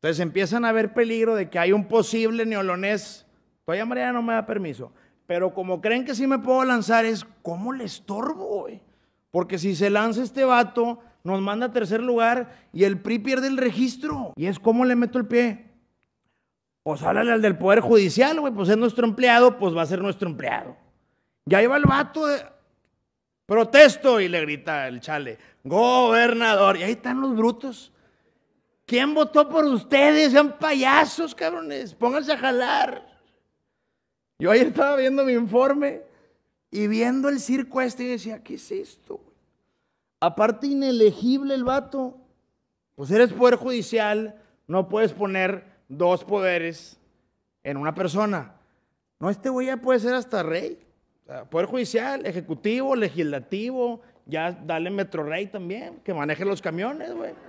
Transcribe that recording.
Entonces empiezan a ver peligro de que hay un posible neolonés. Todavía María no me da permiso, pero como creen que sí me puedo lanzar, es cómo le estorbo, güey. Porque si se lanza este vato, nos manda a tercer lugar y el PRI pierde el registro. Y es cómo le meto el pie. Pues háblale al del Poder Judicial, güey, pues es nuestro empleado, pues va a ser nuestro empleado. Y ahí va el vato de protesto y le grita el chale, gobernador. Y ahí están los brutos. ¿Quién votó por ustedes? Sean payasos, cabrones, pónganse a jalar. Yo ayer estaba viendo mi informe y viendo el circo este y decía, ¿qué es esto? Aparte inelegible el vato, pues eres Poder Judicial, no puedes poner dos poderes en una persona. No, este güey ya puede ser hasta rey, o sea, Poder Judicial, Ejecutivo, Legislativo, ya dale Metrorrey también, que maneje los camiones, güey.